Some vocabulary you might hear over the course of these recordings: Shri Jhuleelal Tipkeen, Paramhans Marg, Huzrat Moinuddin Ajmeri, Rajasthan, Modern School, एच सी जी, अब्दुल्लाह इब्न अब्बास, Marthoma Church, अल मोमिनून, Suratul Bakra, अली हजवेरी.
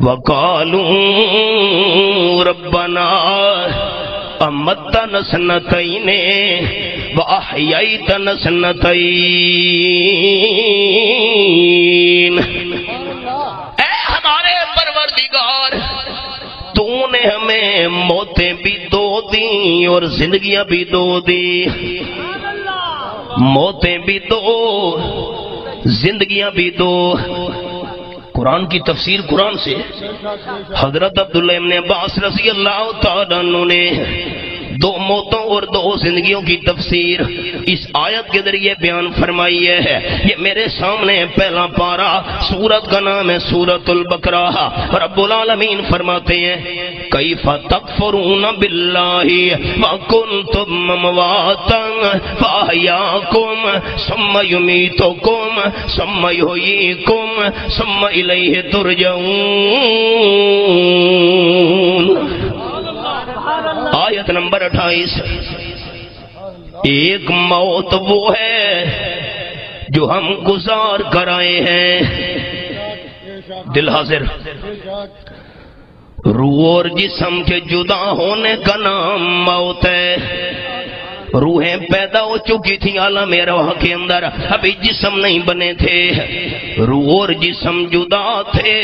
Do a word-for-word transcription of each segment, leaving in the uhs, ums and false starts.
वकालू रब्बना अमतन सन्नतैने व अहयैतन सन्नतैन। ऐ हमारे परवरदिगार, तूने हमें मौतें भी दो दी और जिंदगियां भी दो दी। मौतें भी दो, जिंदगियां भी दो। कुरान की तफसीर कुरान से हजरत अब्दुल्लाह इब्न अब्बास रजी अल्लाह तआला अन्हु ने दो मौतों और दो जिंदगियों की तफसीर इस आयत के जरिए बयान फरमाई है। ये मेरे सामने पहला पारा, सूरत का नाम है सूरतुल बकरा। रब्बुल आलमीन फरमाते हैं कैफ तकफुरून बिल्लाहि व कुंतुम अमवातन फअहयाकुम सुम्मा युमीतुकुम सुम्मा युहयीकुम सुम्मा इलैहि तुरजाऊन। आयत नंबर अट्ठाईस। एक मौत वो है जो हम गुजार कर आए हैं। दिल हाजिर, रूह और जिस्म के जुदा होने का नाम मौत है। रूहें पैदा हो चुकी थी आलम रवा के अंदर, अभी जिस्म नहीं बने थे। रूह और जिस्म जुदा थे,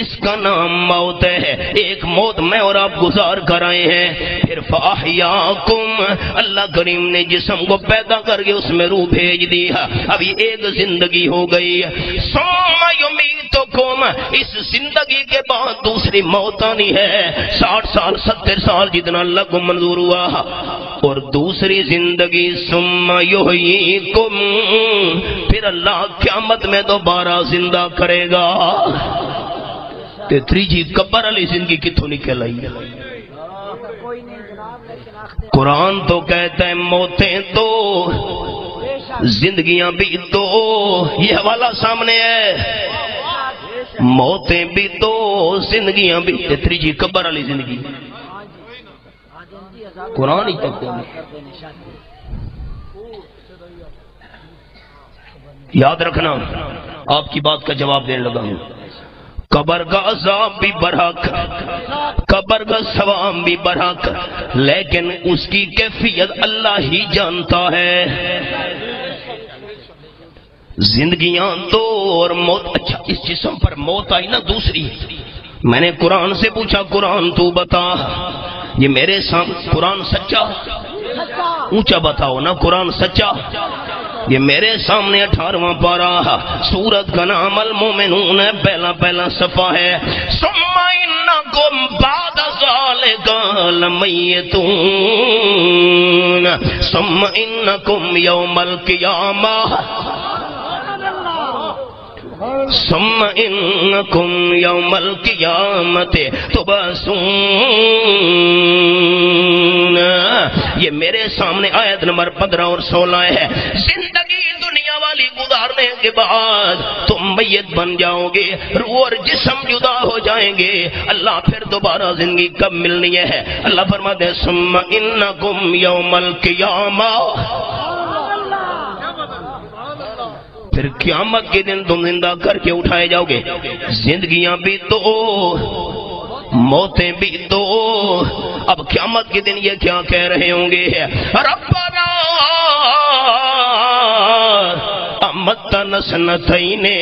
इसका नाम मौत है। एक मौत मैं और आप गुजार कर आए हैं। फिर फाहियाकुम, अल्लाह करीम ने जिस्म को पैदा करके उसमें रूह भेज दिया, अब ये एक जिंदगी हो गई। सुम्मा, इस जिंदगी के बाद दूसरी मौत आनी है। साठ साल सत्तर साल जितना अल्लाह को मंजूर हुआ, और दूसरी जिंदगी सुम्मा युहयीकुम, फिर अल्लाह क़यामत में दोबारा जिंदा करेगा। तेतरी जी कब्र अली जिंदगी कितों निकल आई। कुरान तो कहता है मौतें दो, जिंदगियां भी दो। ये हवाला सामने है, मौतें भी दो, जिंदगियां भी। तेतरी जी कब्र वाली जिंदगी कुरान ही तक। याद रखना, आपकी बात का जवाब देने लगा हूं। कब्र का अज़ाब भी बरहक, कब्र का सवाब भी बरहक, लेकिन उसकी कैफियत अल्लाह ही जानता है। जिंदगियां दो और मौत। अच्छा, इस जिस्म पर मौत आई ना दूसरी। मैंने कुरान से पूछा कुरान तू बता, ये मेरे सामने कुरान सच्चा, ऊंचा बताओ ना कुरान सच्चा। ये मेरे सामने अठारहवां पारा, सूरत का नाम अल मोमिनून है, पहला पहला सफा है। सुम्मा इन्नकुम बाद ज़ालिका लमय्यतून सुम्मा इन्नकुम यौमल क़ियामह सुम्मा इन्नकुम यौमल क़ियामति तुबअसून। ये मेरे सामने आयत नंबर पंद्रह और सोलह है। जिंदगी दुनिया वाली गुजारने के बाद तुम मैयत बन जाओगे, रूह और जिस्म जुदा हो जाएंगे। अल्लाह फिर दोबारा जिंदगी कब मिलनी है? अल्लाह फरमाते हैं सुम्मा इन्नकुम यौमल क़ियामह, फिर क़यामत के दिन तुम जिंदा करके उठाए जाओगे। जिंदगियां भी दो, मौतें भी दो। अब क़यामत के दिन ये क्या कह रहे होंगे? रब्बना अमतन सन्नतैने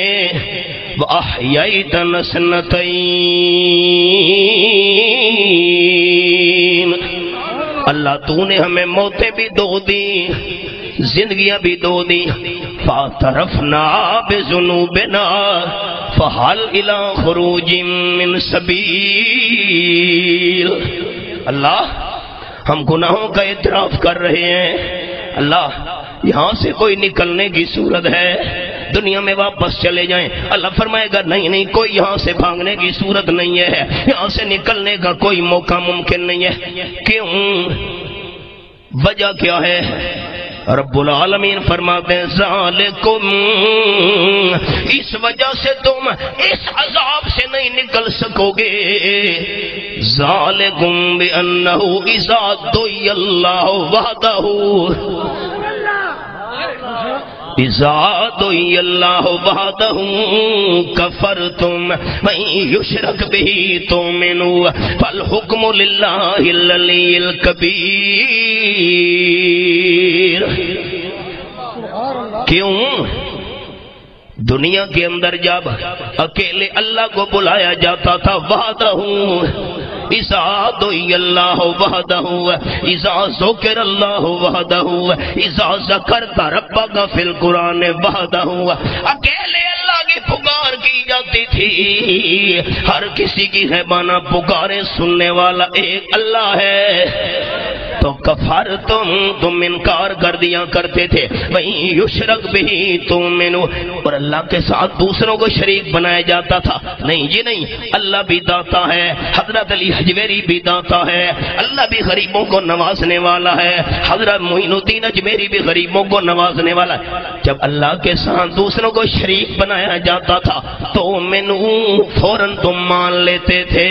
व अहयैतन सन्नतैन। अल्लाह तूने हमें मौतें भी दो दी, जिंदगियां भी दो दी। फातरफना बिजुनूबिना फहल इला खुरूजिम मिन सबील। अल्लाह, हम गुनाहों का इतराफ कर रहे हैं। अल्लाह, यहाँ से कोई निकलने की सूरत है? दुनिया में वापस चले जाएं? अल्लाह फरमाएगा नहीं नहीं, कोई यहाँ से भागने की सूरत नहीं है, यहाँ से निकलने का कोई मौका मुमकिन नहीं है। क्यों? वजह क्या है? रब्बुल आलमीन फरमाते हैं ज़ालिकुम, इस वजह से तुम इस अज़ाब से नहीं निकल सकोगे। ज़ालिकुम बिअन्नहु इज़ा दुय्या अल्लाहु वहदहु कफर तुम युशरक भी तो मेनू फल हुक्म लिल्लाहिल कबीर। क्यों दुनिया के अंदर जब अकेले अल्लाह को बुलाया जाता था वादा हूँ इज़ा दुई अल्लाह वहदहू इज़ा ज़ुकिर अल्लाह वहदहू इज़ा ज़करता रब्बका फिल कुरान वहदहू, अकेले अल्लाह की पुकार की जाती थी। हर किसी की है माना पुकारे सुनने वाला एक अल्लाह है। तो कफर तुम तुम इनकार कर दिया करते थे वही युशरक भी तुम मेनू, और अल्लाह के साथ दूसरों को शरीक बनाया जाता था। नहीं जी नहीं, अल्लाह भी दाता है, हजरत अली हजवेरी भी दाता है, अल्लाह भी गरीबों को नवाजने वाला है, हजरत मोइनुद्दीन अजमेरी भी गरीबों को नवाजने वाला है। जब अल्लाह के साथ दूसरों को शरीक बनाया जाता था तो मेनू फौरन तुम मान लेते थे।